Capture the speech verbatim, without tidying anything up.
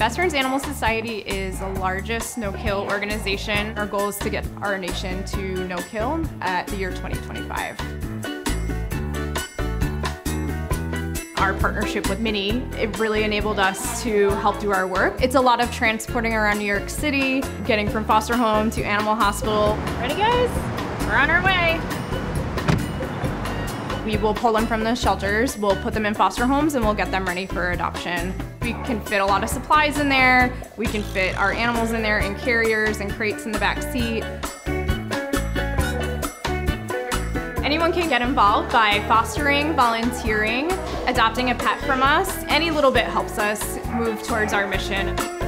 Best Friends Animal Society is the largest no-kill organization. Our goal is to get our nation to no-kill at the year twenty twenty-five. Our partnership with MINI, it really enabled us to help do our work. It's a lot of transporting around New York City, getting from foster home to animal hospital. Ready guys? We're on our way. We will pull them from the shelters, we'll put them in foster homes, and we'll get them ready for adoption. We can fit a lot of supplies in there, we can fit our animals in there in carriers and crates in the back seat. Anyone can get involved by fostering, volunteering, adopting a pet from us. Any little bit helps us move towards our mission.